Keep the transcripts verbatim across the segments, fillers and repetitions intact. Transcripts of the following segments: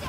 Come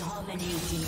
Dominating.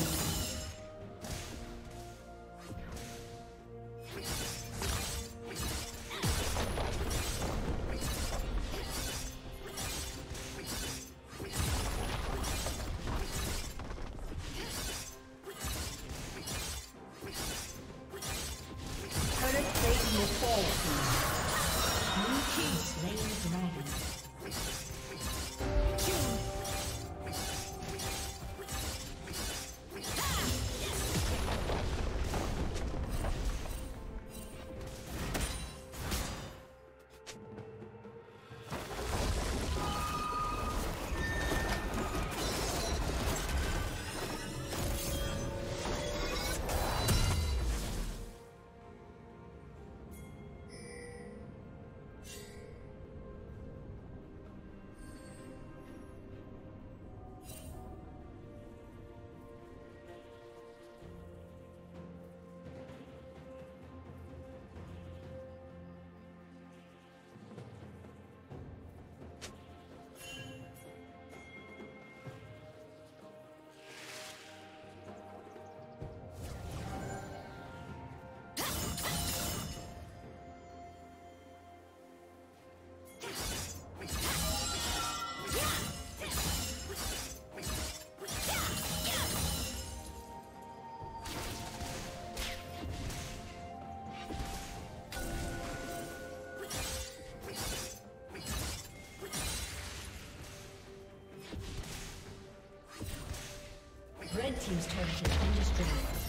Red team's turret has been destroyed.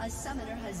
A summoner has